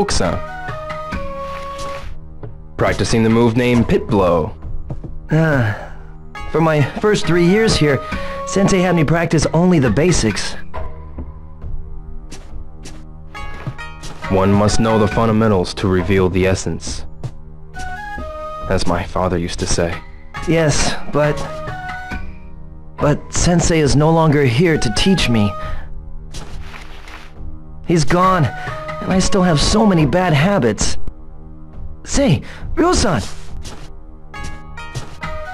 Fuku-san. Practicing the move named Pit Blow. For my first 3 years here, Sensei had me practice only the basics. One must know the fundamentals to reveal the essence, as my father used to say. Yes, but Sensei is no longer here to teach me. He's gone, and I still have so many bad habits. Say, Ryo-san!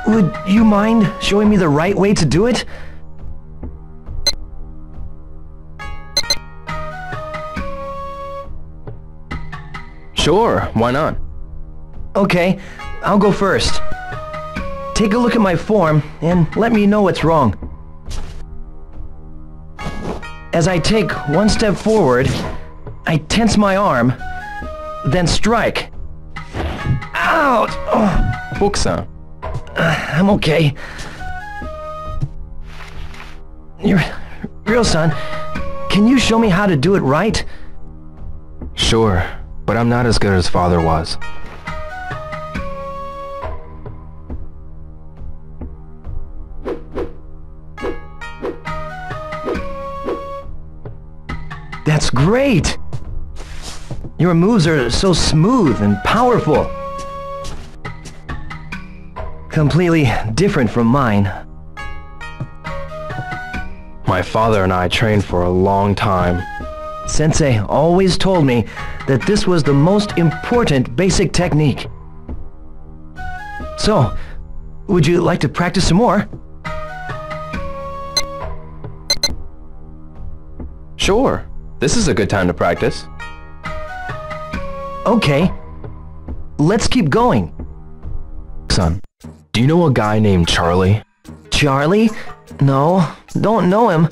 Would you mind showing me the right way to do it? Sure, why not? Okay, I'll go first. Take a look at my form and let me know what's wrong. As I take one step forward, I tense my arm, then strike. Ouch! Oh. Fuku-san. I'm okay. Ryo-san, can you show me how to do it right? Sure, but I'm not as good as father was. That's great! Your moves are so smooth and powerful. Completely different from mine. My father and I trained for a long time. Sensei always told me that this was the most important basic technique. So, would you like to practice some more? Sure. This is a good time to practice. Okay. Let's keep going. Son. Do you know a guy named Charlie? Charlie? No, don't know him.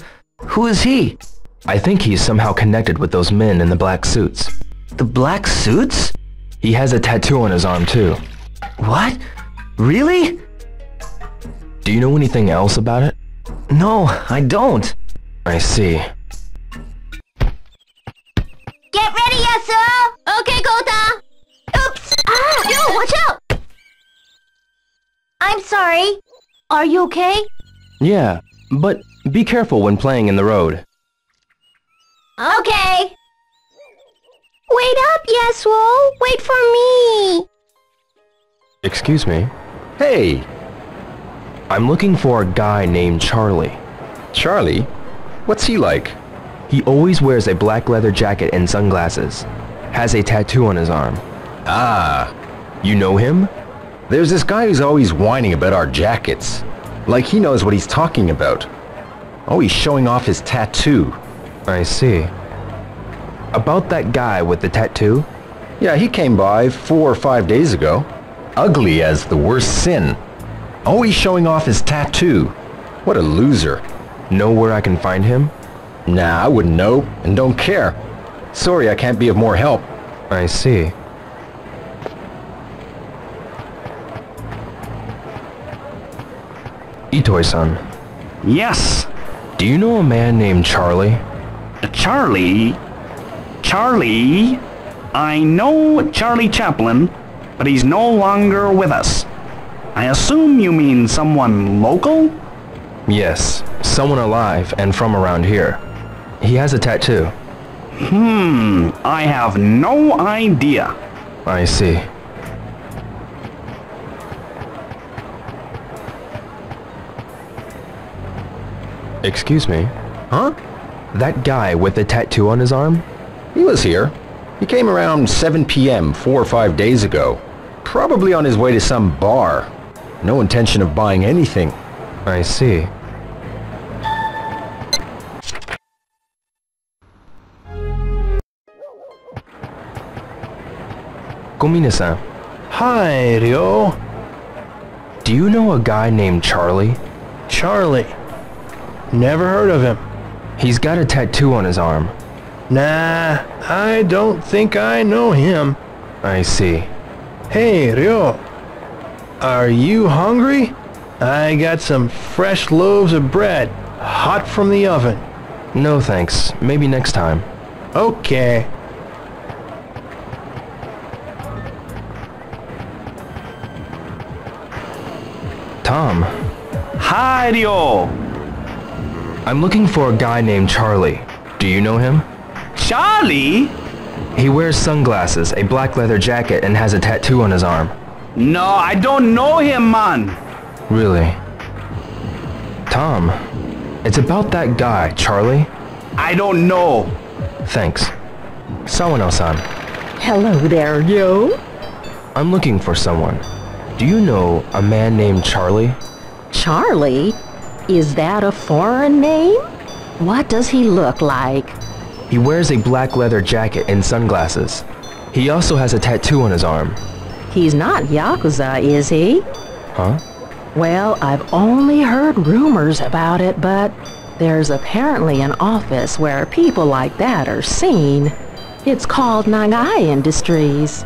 Who is he? I think he's somehow connected with those men in the black suits. The black suits? He has a tattoo on his arm too. What? Really? Do you know anything else about it? No, I don't. I see. Get ready, Yasuo! Okay, Kota! Oops! Ah, yo, watch out! I'm sorry. Are you okay? Yeah, but be careful when playing in the road. Okay. Wait up, Yasuo. Wait for me. Excuse me. Hey. I'm looking for a guy named Charlie. Charlie? What's he like? He always wears a black leather jacket and sunglasses. Has a tattoo on his arm. Ah. You know him? There's this guy who's always whining about our jackets. Like he knows what he's talking about. Always showing off his tattoo. I see. About that guy with the tattoo? Yeah, he came by 4 or 5 days ago. Ugly as the worst sin. Always showing off his tattoo. What a loser. Know where I can find him? Nah, I wouldn't know, and don't care. Sorry, I can't be of more help. I see. Itoi-san. Yes! Do you know a man named Charlie? Charlie? Charlie? I know Charlie Chaplin, but he's no longer with us. I assume you mean someone local? Yes, someone alive and from around here. He has a tattoo. I have no idea. I see. Excuse me? Huh? That guy with the tattoo on his arm? He was here. He came around 7 p.m. 4 or 5 days ago. Probably on his way to some bar. No intention of buying anything. I see. Komine-san. Hi, Ryo. Do you know a guy named Charlie? Charlie? Never heard of him. He's got a tattoo on his arm. Nah, I don't think I know him. I see. Hey, Ryo. Are you hungry? I got some fresh loaves of bread, hot from the oven. No thanks. Maybe next time. Okay. Tom. Hi, Ryo. I'm looking for a guy named Charlie. Do you know him? Charlie? He wears sunglasses, a black leather jacket, and has a tattoo on his arm. No, I don't know him, man. Really? Tom, it's about that guy, Charlie. I don't know. Thanks. Sawano-san. Hello there, Ryo. I'm looking for someone. Do you know a man named Charlie? Charlie? Is that a foreign name? What does he look like? He wears a black leather jacket and sunglasses. He also has a tattoo on his arm. He's not Yakuza, is he? Huh? Well, I've only heard rumors about it, but there's apparently an office where people like that are seen. It's called Nagai Industries.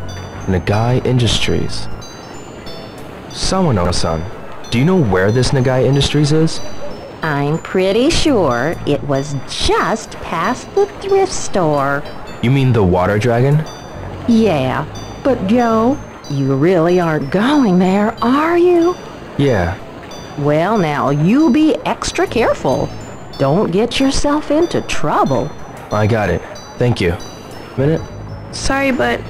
Nagai Industries. Sawano-san, do you know where this Nagai Industries is? I'm pretty sure it was just past the thrift store. You mean the Water Dragon? Yeah, but Joe, you really aren't going there, are you? Yeah. Well now, you be extra careful. Don't get yourself into trouble. I got it. Thank you. Minute? Sorry, but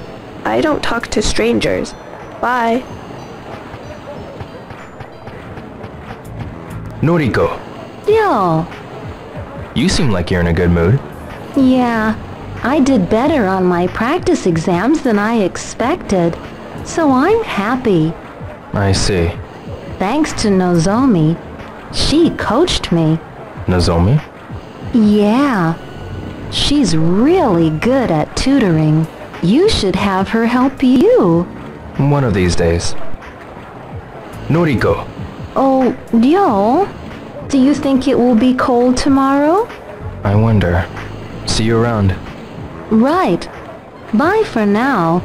I don't talk to strangers. Bye. Noriko. Yo. You seem like you're in a good mood. Yeah, I did better on my practice exams than I expected, so I'm happy. I see. Thanks to Nozomi. She coached me. Nozomi? Yeah. She's really good at tutoring. You should have her help you. One of these days. Noriko. Oh, Ryo, do you think it will be cold tomorrow? I wonder. See you around. Right. Bye for now.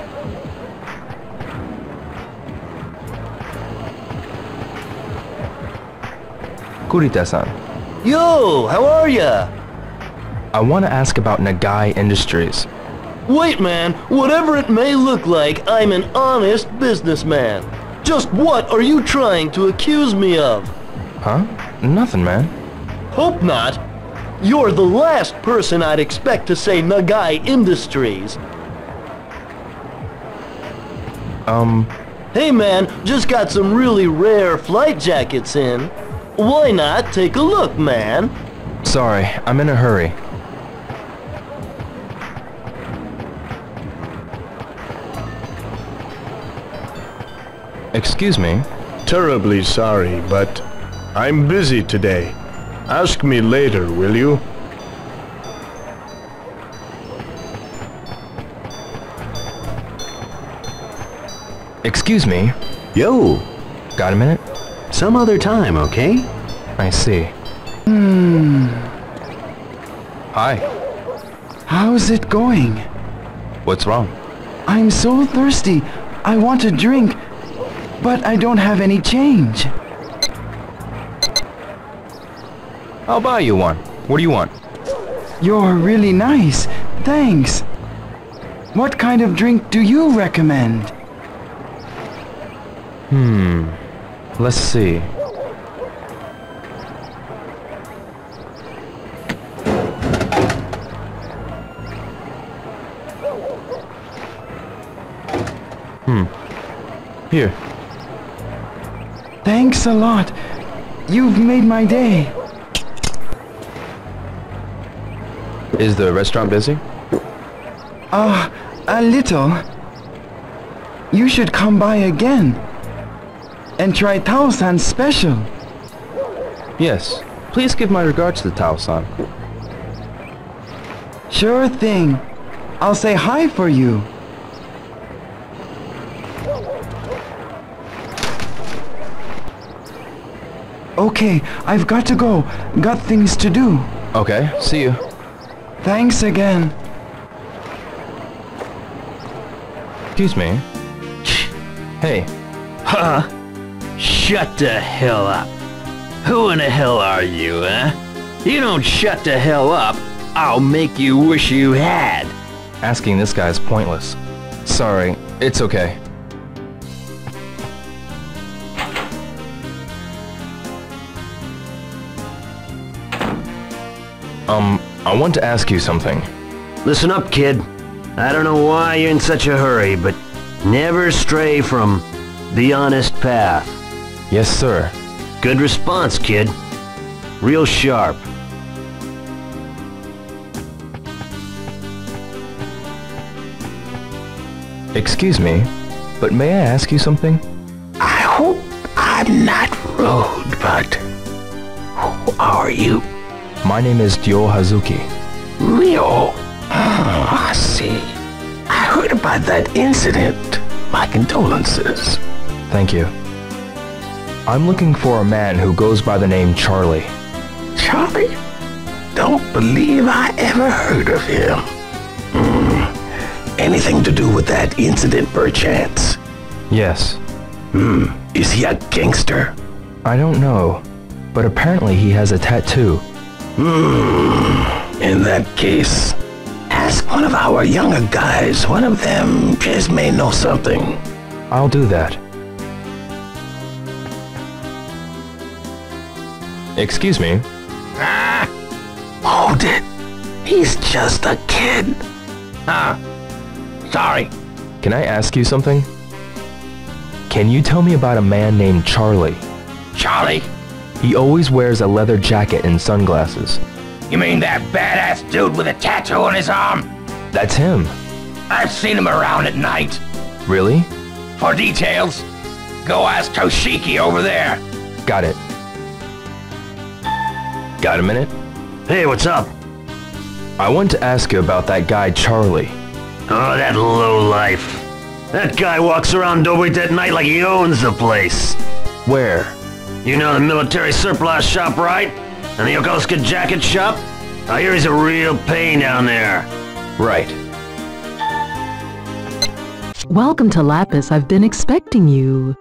Kurita-san. Yo, how are ya? I want to ask about Nagai Industries. Wait, man. Whatever it may look like, I'm an honest businessman. Just what are you trying to accuse me of? Huh? Nothing, man. Hope not. You're the last person I'd expect to say Nagai Industries. Hey, man, just got some really rare flight jackets in. Why not take a look, man? Sorry, I'm in a hurry. Excuse me? Terribly sorry, but I'm busy today. Ask me later, will you? Excuse me? Yo! Got a minute? Some other time, okay? I see. Hi. How's it going? What's wrong? I'm so thirsty. I want a drink. But I don't have any change. I'll buy you one. What do you want? You're really nice. Thanks. What kind of drink do you recommend? Let's see. Here. Thanks a lot. You've made my day. Is the restaurant busy? A little. You should come by again and try Tao-san's special. Yes. Please give my regards to Tao-san. Sure thing. I'll say hi for you. Okay, I've got to go. Got things to do. Okay, see you. Thanks again. Excuse me. Hey. Huh? Shut the hell up. Who in the hell are you, huh? You don't shut the hell up, I'll make you wish you had. Asking this guy is pointless. Sorry, it's okay. I want to ask you something. Listen up, kid. I don't know why you're in such a hurry, but never stray from the honest path. Yes, sir. Good response, kid. Real sharp. Excuse me, but may I ask you something? I hope I'm not rude, but who are you? My name is Ryo Hazuki. Ryo? Oh, I see. I heard about that incident. My condolences. Thank you. I'm looking for a man who goes by the name Charlie. Charlie? Don't believe I ever heard of him. Anything to do with that incident, perchance? Yes. Is he a gangster? I don't know, but apparently he has a tattoo. In that case, ask one of our younger guys. One of them just may know something. I'll do that. Excuse me? Hold it. He's just a kid. Sorry. Can I ask you something? Can you tell me about a man named Charlie? Charlie? He always wears a leather jacket and sunglasses. You mean that badass dude with a tattoo on his arm? That's him. I've seen him around at night. Really? For details, go ask Toshiki over there. Got it. Got a minute? Hey, what's up? I want to ask you about that guy Charlie. Oh, that lowlife. That guy walks around Dobrit at night like he owns the place. Where? You know the military surplus shop, right? And the Yokosuka jacket shop? I hear he's a real pain down there. Right. Welcome to Lapis. I've been expecting you.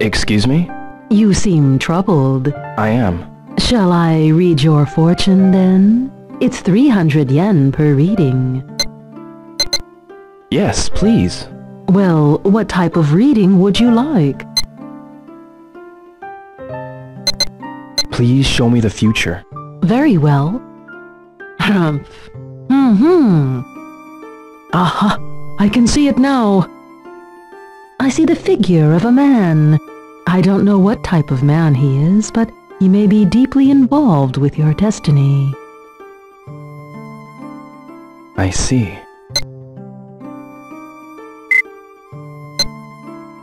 Excuse me? You seem troubled. I am. Shall I read your fortune, then? It's 300 yen per reading. Yes, please. Well, what type of reading would you like? Please show me the future. Very well. Aha! I can see it now. I see the figure of a man. I don't know what type of man he is, but he may be deeply involved with your destiny. I see.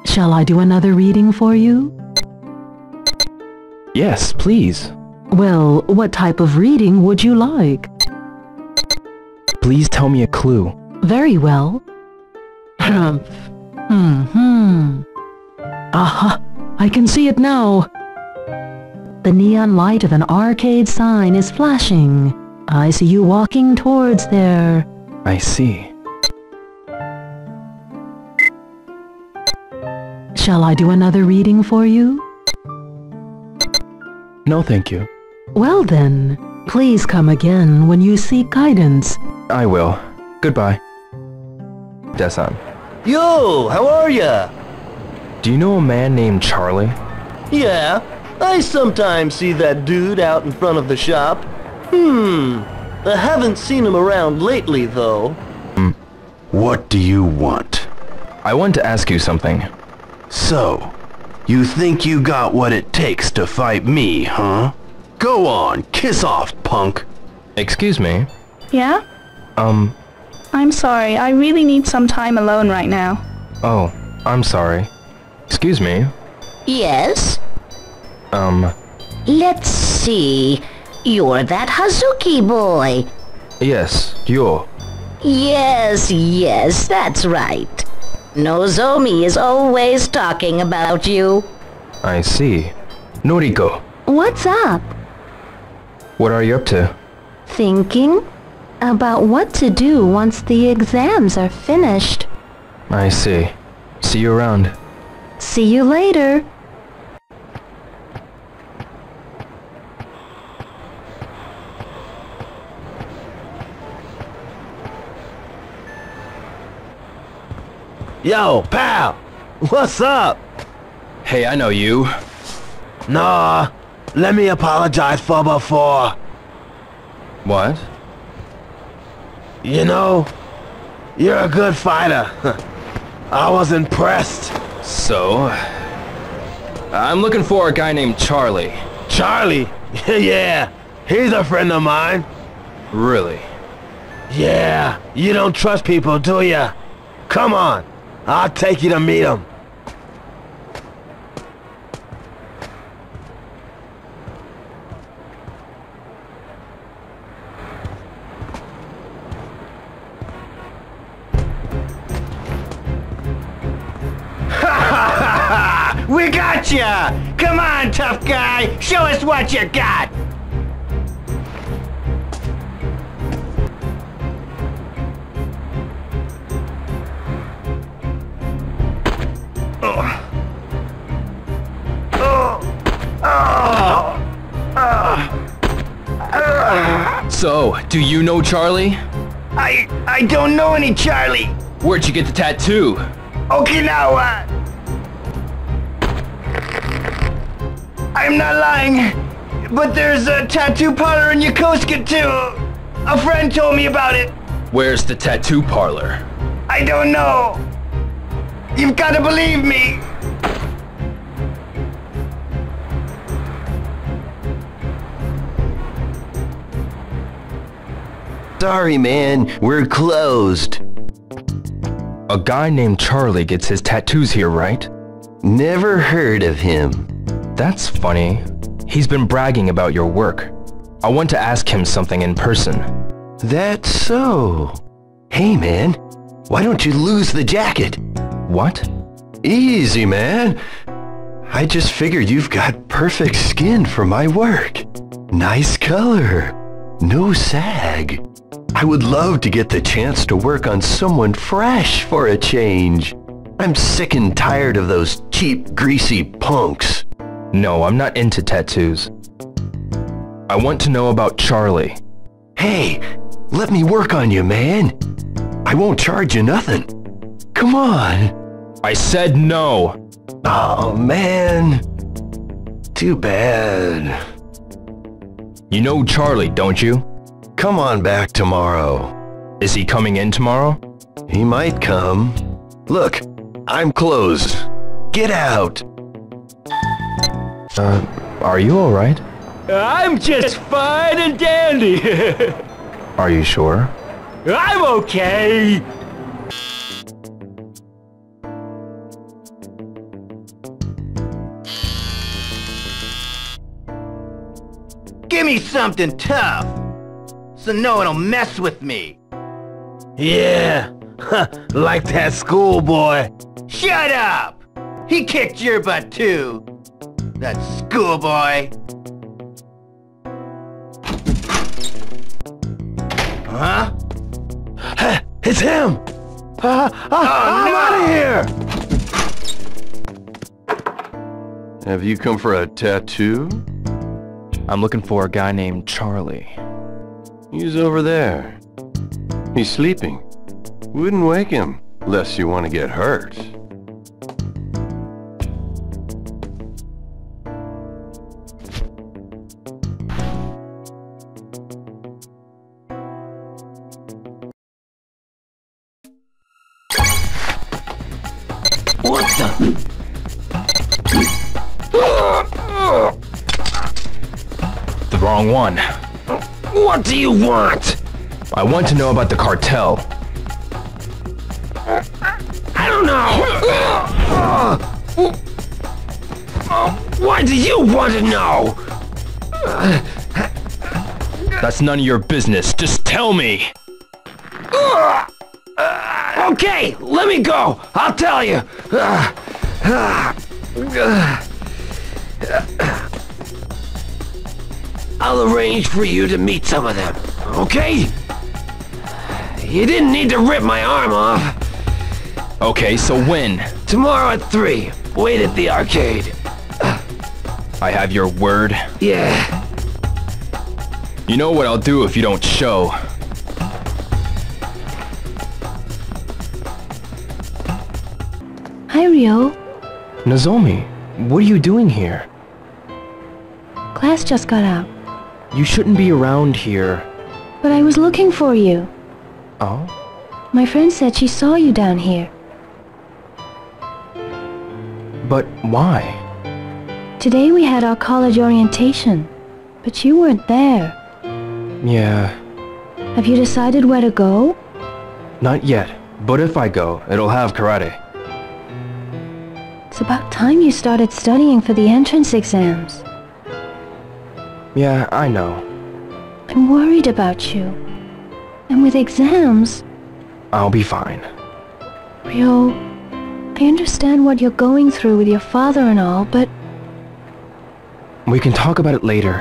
Shall I do another reading for you? Yes, please. Well, what type of reading would you like? Please tell me a clue. Very well. Aha! I can see it now. The neon light of an arcade sign is flashing. I see you walking towards there. I see. Shall I do another reading for you? No, thank you. Well then, please come again when you seek guidance. I will. Goodbye. Da-san. Yo, how are ya? Do you know a man named Charlie? Yeah, I sometimes see that dude out in front of the shop. I haven't seen him around lately, though. What do you want? I want to ask you something. So, you think you got what it takes to fight me, huh? Go on, kiss off, punk! Excuse me? Yeah? I'm sorry, I really need some time alone right now. Oh, I'm sorry. Excuse me? Yes? Let's see... You're that Hazuki boy. Yes, you're. Yes, that's right. Nozomi is always talking about you. I see. Noriko. What's up? What are you up to? Thinking about what to do once the exams are finished. I see. See you around. See you later. Yo, pal! What's up? Hey, I know you. Nah, Let me apologize for before. What? You know, you're a good fighter. I was impressed. So? I'm looking for a guy named Charlie. Charlie? Yeah, he's a friend of mine. Really? Yeah, you don't trust people, do ya? Come on, I'll take you to meet him. We got ya! Come on, tough guy! Show us what you got! So, do you know Charlie? I don't know any Charlie! Where'd you get the tattoo? Okinawa! I'm not lying, but there's a tattoo parlor in Yokosuka too. A friend told me about it. Where's the tattoo parlor? I don't know. You've got to believe me. Sorry, man. We're closed. A guy named Charlie gets his tattoos here, right? Never heard of him. That's funny. He's been bragging about your work. I want to ask him something in person. That's so. Hey man, why don't you lose the jacket? What? Easy man. I just figured you've got perfect skin for my work. Nice color. No sag. I would love to get the chance to work on someone fresh for a change. I'm sick and tired of those cheap, greasy punks. No, I'm not into tattoos. I want to know about Charlie. Hey, let me work on you, man. I won't charge you nothing. Come on. I said no. Oh, man. Too bad. You know Charlie, don't you? Come on back tomorrow. Is he coming in tomorrow? He might come. Look, I'm closed. Get out. Are you alright? I'm just fine and dandy! Are you sure? I'm okay! Give me something tough! So no one'll mess with me! Yeah! Like that schoolboy! Shut up! He kicked your butt too! That schoolboy! Huh? It's him! I'm out of here! Have you come for a tattoo? I'm looking for a guy named Charlie. He's over there. He's sleeping. Wouldn't wake him, unless you want to get hurt. One. What do you want? I want to know about the cartel. I don't know. Why do you want to know? That's none of your business. Just tell me. Okay, let me go. I'll tell you. I'll arrange for you to meet some of them, okay? You didn't need to rip my arm off. Okay, so when? Tomorrow at 3. Wait at the arcade. I have your word? Yeah. You know what I'll do if you don't show. Hi, Ryo. Nozomi, what are you doing here? class just got out. You shouldn't be around here. But I was looking for you. Oh? My friend said she saw you down here. But why? Today we had our college orientation, but you weren't there. Yeah. Have you decided where to go? Not yet, but if I go, it'll have karate. It's about time you started studying for the entrance exams. Yeah, I know. I'm worried about you. And with exams... I'll be fine. Ryo, I understand what you're going through with your father and all, but... We can talk about it later.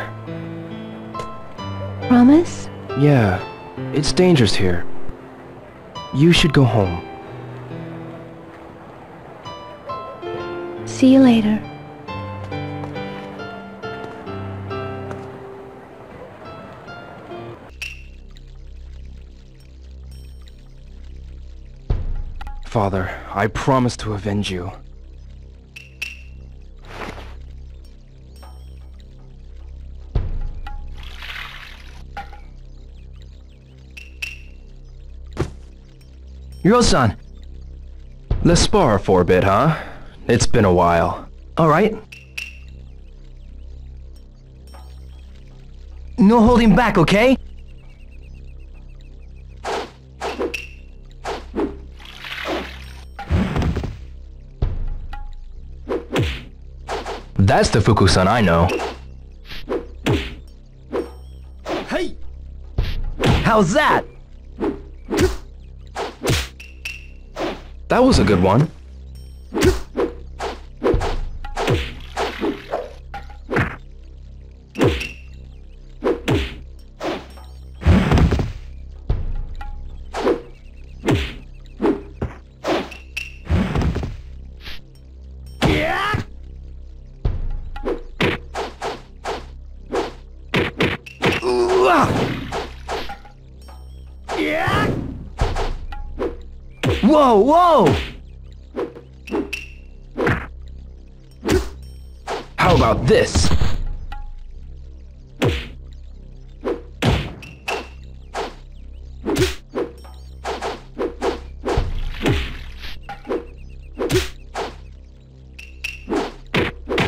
Promise? Yeah, it's dangerous here. You should go home. See you later. Father, I promise to avenge you. Ryo-san! Let's spar for a bit, huh? It's been a while. Alright. No holding back, okay? That's the Fuku-san I know. Hey! How's that? That was a good one. Whoa! How about this?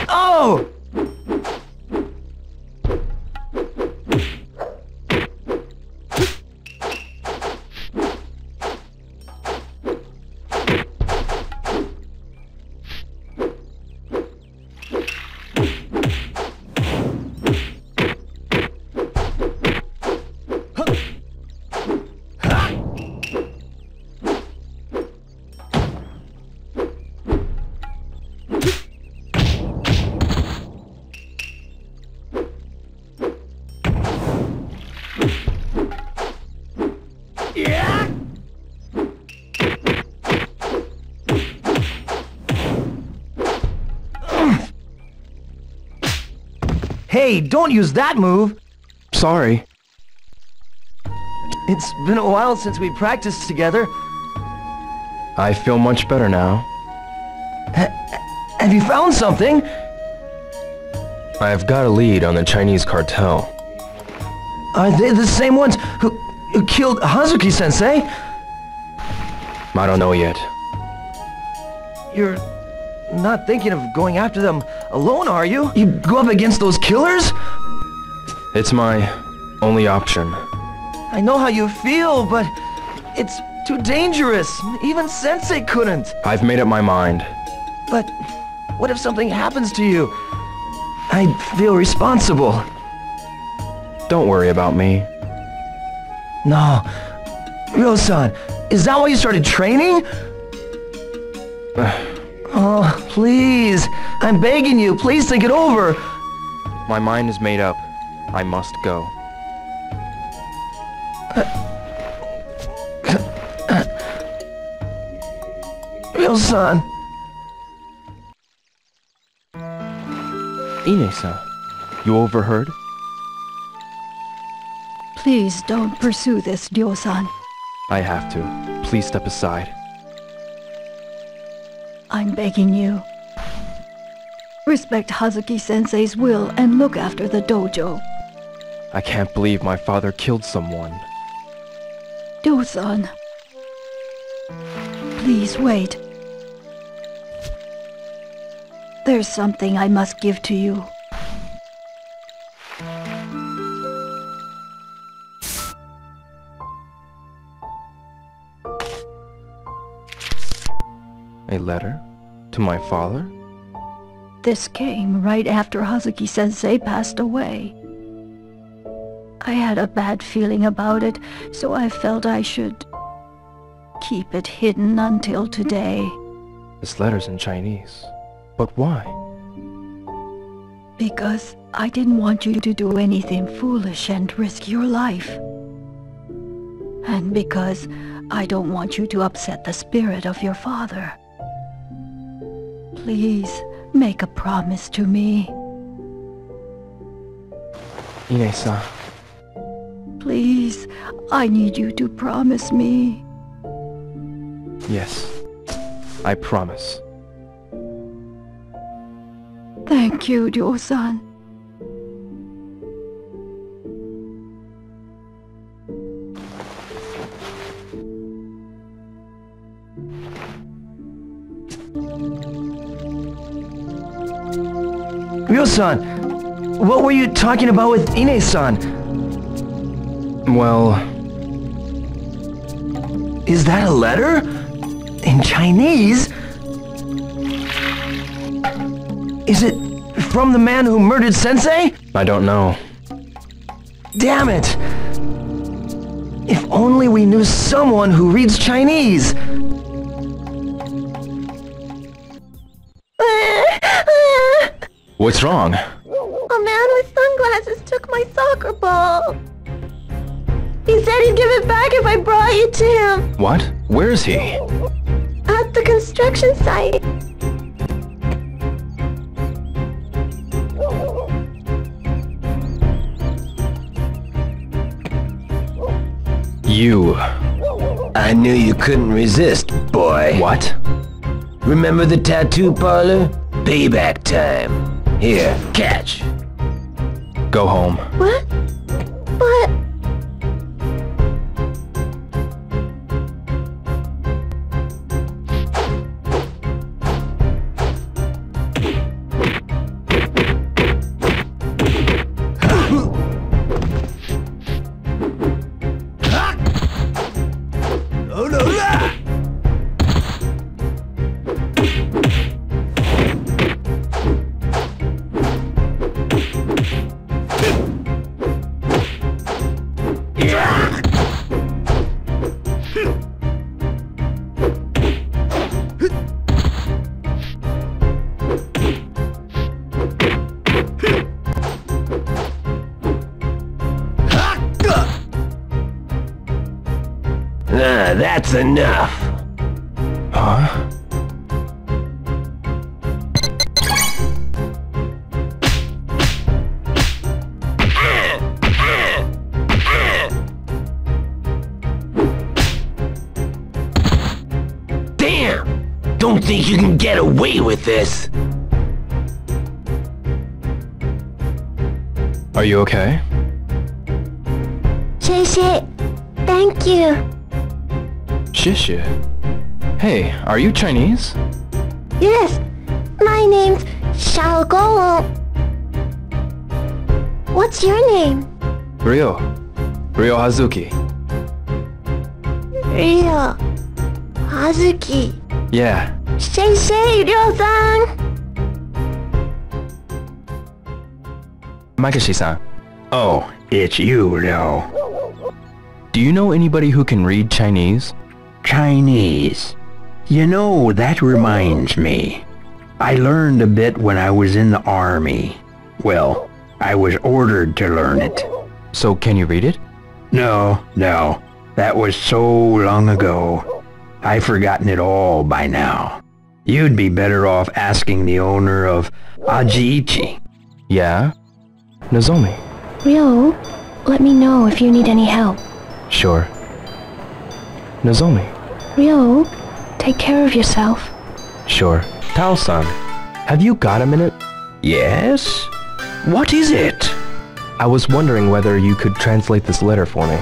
Oh! Hey, don't use that move! Sorry. It's been a while since we practiced together. I feel much better now. Have you found something? I've got a lead on the Chinese cartel. Are they the same ones who killed Hazuki-sensei? I don't know yet. You're... not thinking of going after them alone, are you? You go up against those killers? It's my only option. I know how you feel, but it's too dangerous. Even Sensei couldn't. I've made up my mind. But what if something happens to you? I feel responsible. Don't worry about me. No. Ryo-san, is that why you started training? Oh, please. I'm begging you. Please think it over. My mind is made up. I must go. Ryo-san. Ine-san, you overheard? Please don't pursue this, Ryo-san. I have to. Please step aside. I'm begging you. Respect Hazuki-sensei's will and look after the dojo. I can't believe my father killed someone. Do-san. Please wait. There's something I must give to you. A letter? To my father? This came right after Hazuki-sensei passed away. I had a bad feeling about it, so I felt I should keep it hidden until today. This letter's in Chinese. But why? Because I didn't want you to do anything foolish and risk your life. And because I don't want you to upset the spirit of your father. Please, make a promise to me. Ine-san. Please, I need you to promise me. Yes, I promise. Thank you, Ryo-san. Ryo-san, what were you talking about with Ine-san? Well... Is that a letter? In Chinese? Is it from the man who murdered Sensei? I don't know. Damn it! If only we knew someone who reads Chinese! What's wrong? A man with sunglasses took my soccer ball. He said he'd give it back if I brought it to him. What? Where is he? At the construction site. You... I knew you couldn't resist, boy. What? Remember the tattoo parlor? Payback time. Here, catch. Go home. What? But... That's enough! Huh? Damn! Don't think you can get away with this! Are you okay? Shisha, thank you. Shisha. Hey, are you Chinese? Yes, my name's Xiao Guo. What's your name? Ryo. Ryo Hazuki. Ryo Hazuki. Yeah. Sensei Ryo-san. Makashi-san. Oh, it's you, Ryo. Do you know anybody who can read Chinese? Chinese. You know, that reminds me. I learned a bit when I was in the army. Well, I was ordered to learn it. So can you read it? No. That was so long ago. I've forgotten it all by now. You'd be better off asking the owner of Ajiichi. Yeah? Nozomi. Ryo, let me know if you need any help. Sure. Nozomi. Ryo, take care of yourself. Sure. Tao-san, have you got a minute? Yes? What is it? I was wondering whether you could translate this letter for me.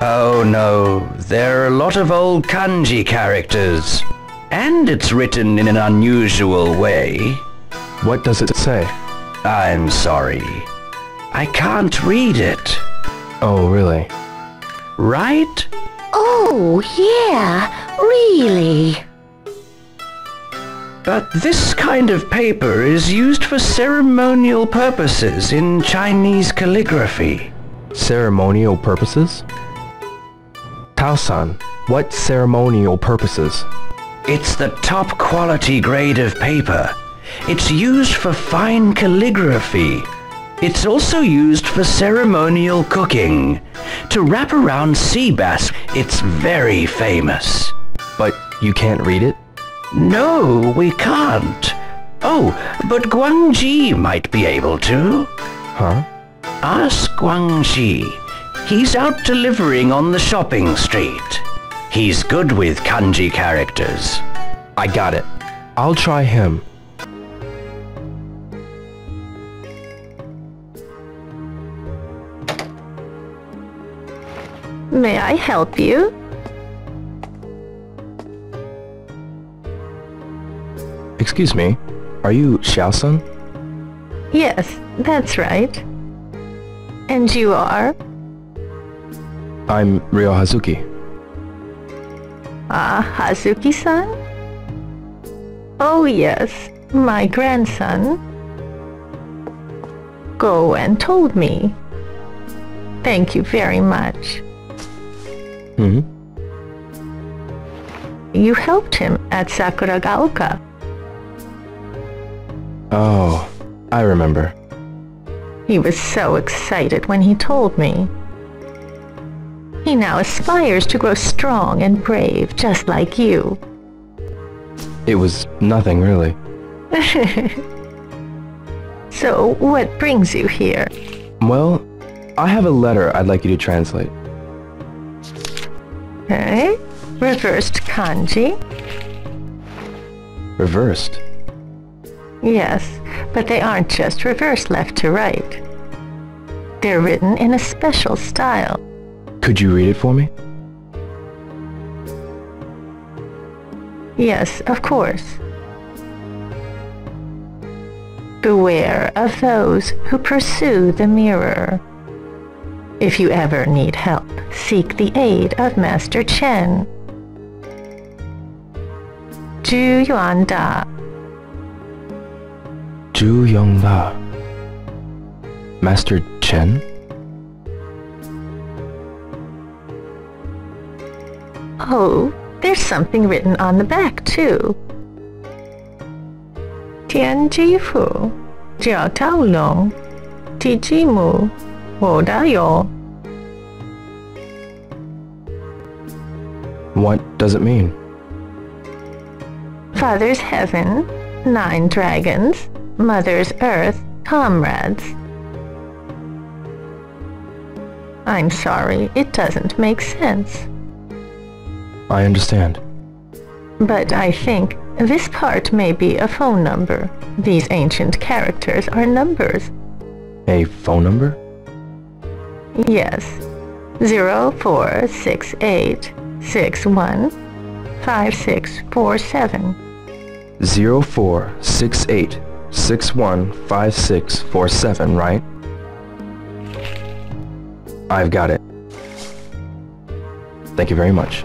Oh no, there are a lot of old kanji characters. And it's written in an unusual way. What does it say? I'm sorry. I can't read it. Oh, really? Right? Oh, yeah, really. But this kind of paper is used for ceremonial purposes in Chinese calligraphy. Ceremonial purposes? Tao-san, what ceremonial purposes? It's the top quality grade of paper. It's used for fine calligraphy. It's also used for ceremonial cooking. To wrap around sea bass, it's very famous. But you can't read it? No, we can't. Oh, but Guangxi might be able to. Huh? Ask Guangxi. He's out delivering on the shopping street. He's good with kanji characters. I got it. I'll try him. May I help you? Excuse me, are you Xiaosan? Yes, that's right. And you are? I'm Ryo Hazuki. Ah, Hazuki-san? Oh yes, my grandson. Go and told me. Thank you very much. Mm-hmm. You helped him at Sakura Gaoka. Oh, I remember. He was so excited when he told me. He now aspires to grow strong and brave, just like you. It was nothing, really. So, what brings you here? Well, I have a letter I'd like you to translate. Okay. Reversed kanji. Reversed? Yes, but they aren't just reversed left to right. They're written in a special style. Could you read it for me? Yes, of course. Beware of those who pursue the mirror. If you ever need help, seek the aid of Master Chen. Zhu Yuan Da. Zhu Yong Da. Master Chen? Oh, there's something written on the back too. Tian Ji Fu, Jiao Taolong, Tijimu, What does it mean? Father's Heaven, 9 Dragons, Mother's Earth, Comrades. I'm sorry, it doesn't make sense. I understand. But I think this part may be a phone number. These ancient characters are numbers. A phone number? Yes. 0468615647. 0468615647, right? I've got it. Thank you very much.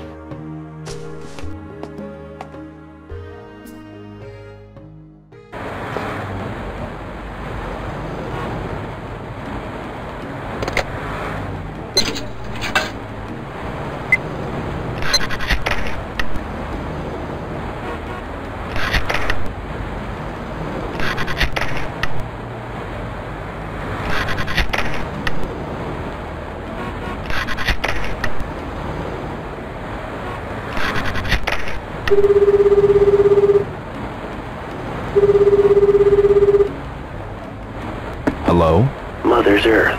Hello? Mother's Earth.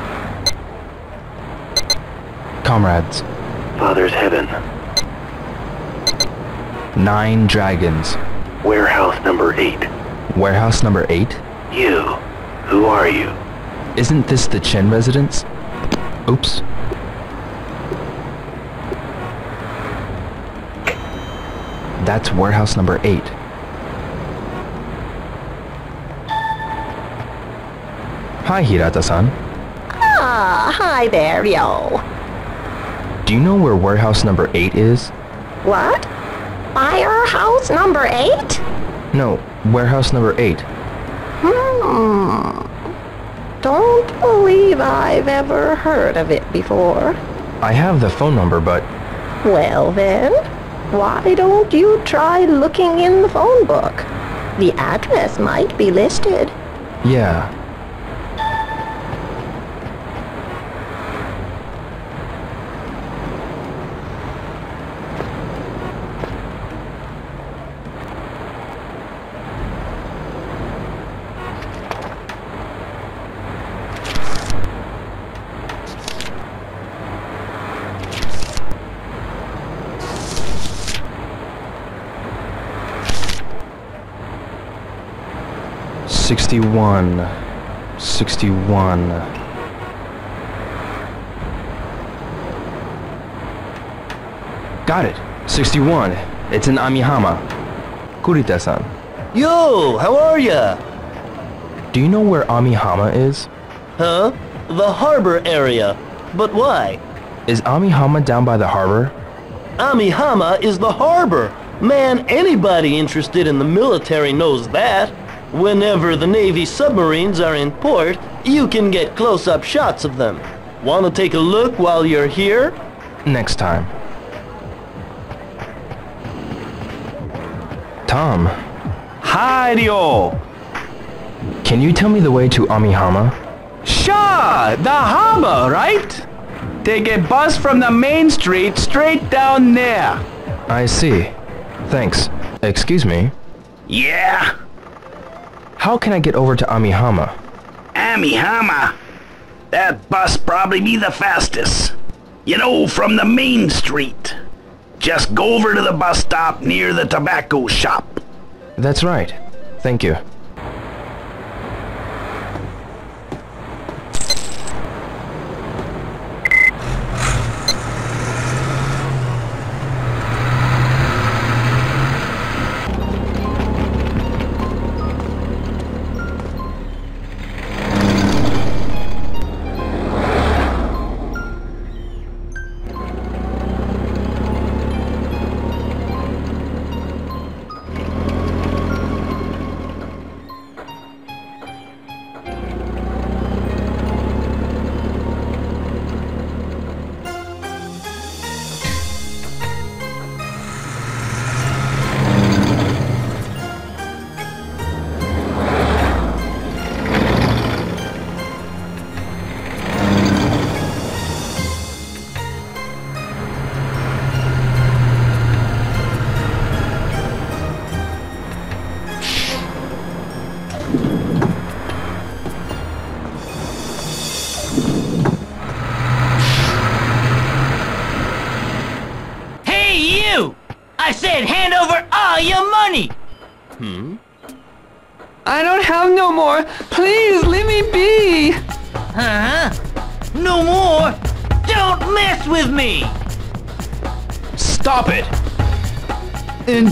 Comrades. Father's Heaven. 9 Dragons. Warehouse number 8. Warehouse number 8? You. Who are you? Isn't this the Chen residence? Oops. That's warehouse number 8. Hi, Hirata-san. Ah, hi there, Ryo. Do you know where warehouse number 8 is? What? Firehouse number 8? No, warehouse number 8. Don't believe I've ever heard of it before. I have the phone number, but... Well then, why don't you try looking in the phone book? The address might be listed. Yeah. Sixty-one. Got it. 61. It's in Amihama. Kurita-san. Yo, how are ya? Do you know where Amihama is? Huh? The harbor area. But why? Is Amihama down by the harbor? Amihama is the harbor. Man, anybody interested in the military knows that. Whenever the Navy submarines are in port, you can get close-up shots of them. Wanna take a look while you're here? Next time. Tom. Hi, Ryo. Can you tell me the way to Amihama? Sure! The harbor, right? Take a bus from the main street straight down there. I see. Thanks. Excuse me? Yeah? How can I get over to Amihama? Amihama? That bus probably be the fastest. You know, from the main street. Just go over to the bus stop near the tobacco shop. That's right. Thank you.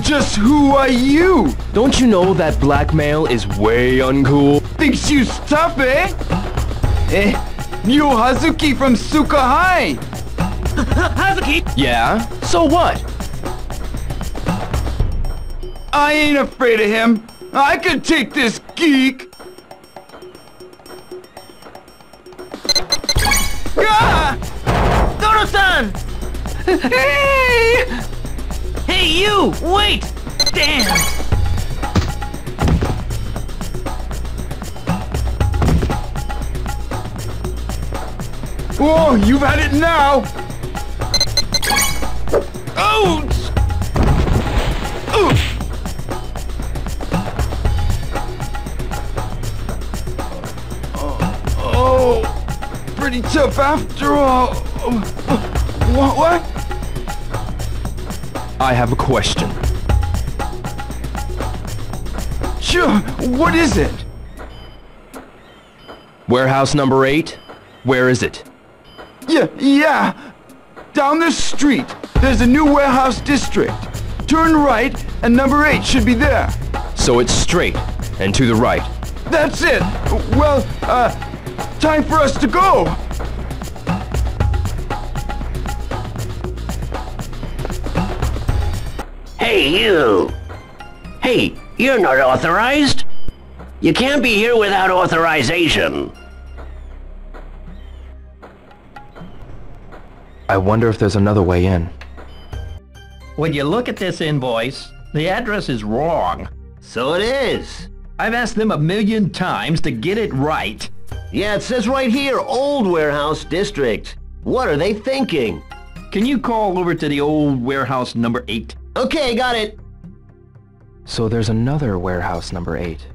Just who are you? Don't you know that blackmail is way uncool? Thinks you stuff, eh? Eh? Ryo Hazuki from Tsukuhai! Hazuki? Yeah? So what? I ain't afraid of him. I can take this geek! Ah! Toro-san! Hey! Hey, you! Wait! Damn! Whoa, you've had it now! Oh! Oof! Oh, pretty tough after all. What? I have a question. Sure, what is it? Warehouse number 8? Where is it? Yeah. Down the street. There's a new warehouse district. Turn right, and number 8 should be there. So it's straight, and to the right. That's it. Well, time for us to go. Hey, you! Hey, you're not authorized! You can't be here without authorization. I wonder if there's another way in. When you look at this invoice, the address is wrong. So it is. I've asked them 1,000,000 times to get it right. Yeah, it says right here, Old Warehouse District. What are they thinking? Can you call over to the old warehouse number 8? Okay, got it. So there's another warehouse number 8.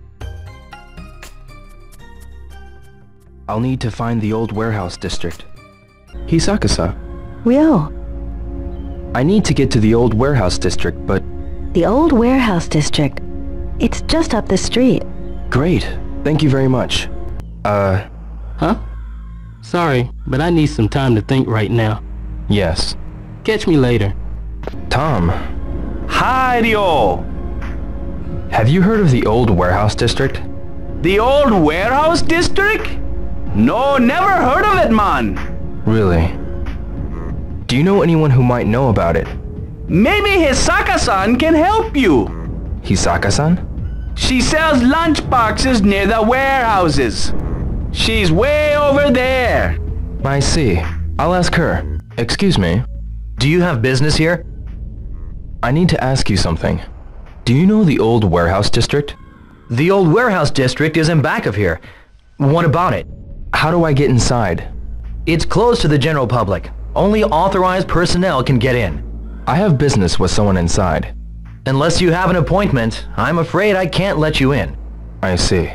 I'll need to find the old warehouse district. Hisaka-san. Ryo. I need to get to the old warehouse district, but... The old warehouse district? It's just up the street. Great. Thank you very much. Huh? Sorry, but I need some time to think right now. Yes. Catch me later. Tom. Hi, Ryo. Have you heard of the old warehouse district? The old warehouse district? No, never heard of it, man. Really? Do you know anyone who might know about it? Maybe Hisaka-san can help you. Hisaka-san? She sells lunch boxes near the warehouses. She's way over there. I see. I'll ask her. Excuse me. Do you have business here? I need to ask you something. Do you know the old warehouse district? The old warehouse district is in back of here. What about it? How do I get inside? It's closed to the general public. Only authorized personnel can get in. I have business with someone inside. Unless you have an appointment, I'm afraid I can't let you in. I see.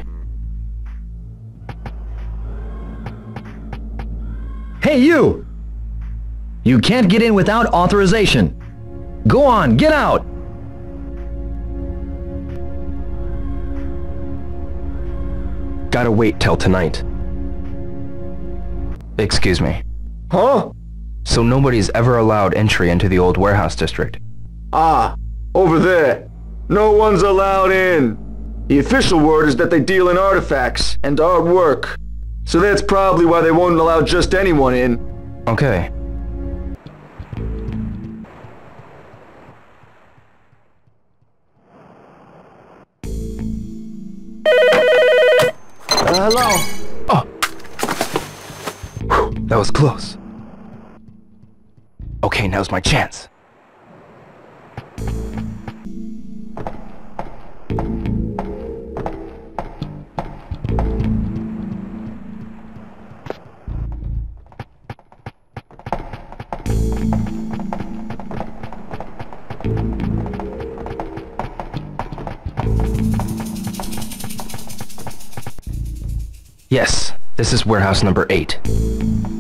Hey, you! You can't get in without authorization. Go on, get out! Gotta wait till tonight. Excuse me. Huh? So nobody's ever allowed entry into the old warehouse district. Ah, over there. No one's allowed in. The official word is that they deal in artifacts and artwork. So that's probably why they won't allow just anyone in. Okay. Hello? Oh! Whew, that was close. Okay, now's my chance. Yes, this is warehouse number 8.